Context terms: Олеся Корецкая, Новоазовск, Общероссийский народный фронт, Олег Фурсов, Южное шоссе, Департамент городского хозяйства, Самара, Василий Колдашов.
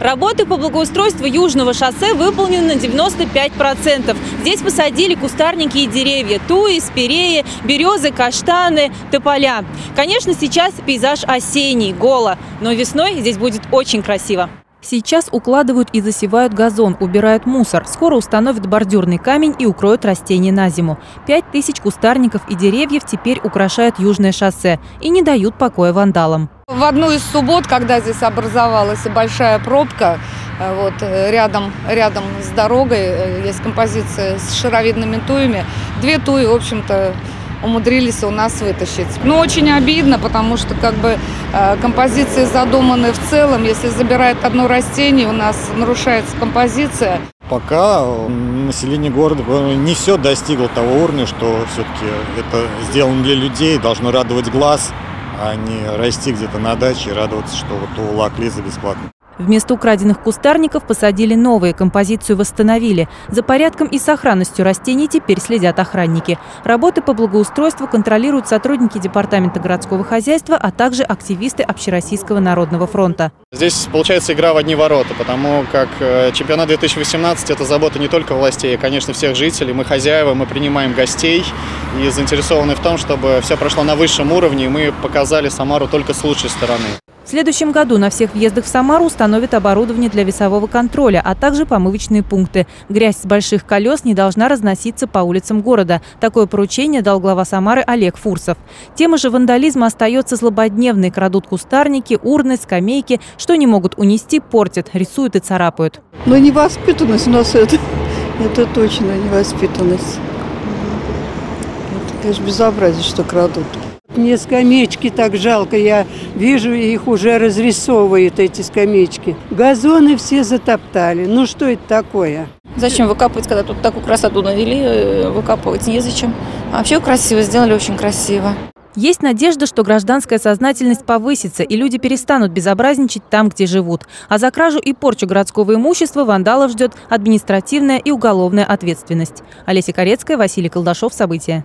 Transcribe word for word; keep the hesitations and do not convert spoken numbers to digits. Работы по благоустройству Южного шоссе выполнены на девяносто пять процентов. Здесь посадили кустарники и деревья – туи, спиреи, березы, каштаны, тополя. Конечно, сейчас пейзаж осенний, голо, но весной здесь будет очень красиво. Сейчас укладывают и засевают газон, убирают мусор. Скоро установят бордюрный камень и укроют растения на зиму. Пять тысяч кустарников и деревьев теперь украшают Южное шоссе и не дают покоя вандалам. В одну из суббот, когда здесь образовалась большая пробка, вот, рядом, рядом с дорогой есть композиция с шаровидными туями. Две туи, в общем-то, умудрились у нас вытащить. Ну, очень обидно, потому что как бы композиции задуманы в целом. Если забирают одно растение, у нас нарушается композиция. Пока население города не все достигло того уровня, что все-таки это сделано для людей, должно радовать глаз, а не расти где-то на даче и радоваться, что вот уволок лиза бесплатно. Вместо украденных кустарников посадили новые, композицию восстановили. За порядком и сохранностью растений теперь следят охранники. Работы по благоустройству контролируют сотрудники Департамента городского хозяйства, а также активисты Общероссийского народного фронта. Здесь получается игра в одни ворота, потому как чемпионат две тысячи восемнадцать – это забота не только властей, а, конечно, всех жителей. Мы хозяева, мы принимаем гостей и заинтересованы в том, чтобы все прошло на высшем уровне, и мы показали Самару только с лучшей стороны. В следующем году на всех въездах в Самару установят оборудование для весового контроля, а также помывочные пункты. Грязь с больших колес не должна разноситься по улицам города. Такое поручение дал глава Самары Олег Фурсов. Тема же вандализма остается злободневной. Крадут кустарники, урны, скамейки. Что не могут унести, портят, рисуют и царапают. Но невоспитанность у нас это. Это точно невоспитанность. Это, конечно, безобразие, что крадут. Мне скамеечки так жалко, я вижу, их уже разрисовывают, эти скамеечки. Газоны все затоптали, ну что это такое? Зачем выкапывать, когда тут такую красоту навели, выкапывать незачем. А вообще красиво, сделали очень красиво. Есть надежда, что гражданская сознательность повысится, и люди перестанут безобразничать там, где живут. А за кражу и порчу городского имущества вандалов ждет административная и уголовная ответственность. Олеся Корецкая, Василий Колдашов. События.